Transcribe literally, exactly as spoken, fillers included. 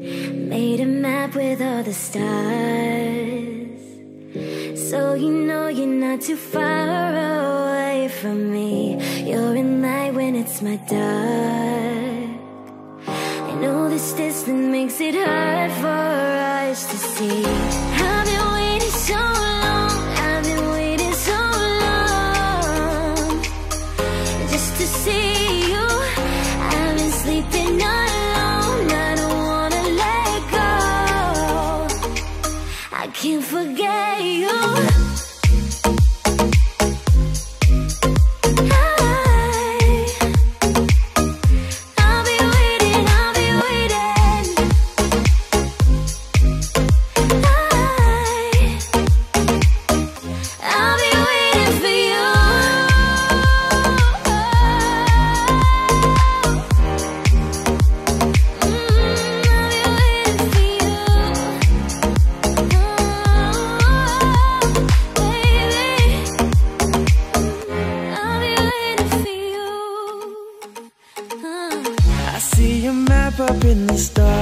Made a map with all the stars, so you know you're not too far away from me. You're in light when it's my dark. I know this distance makes it hard for us to see. I've been waiting so long, I've been waiting so long, just to see you. I've been sleeping all alone, I don't can't forget you. Up in the stars.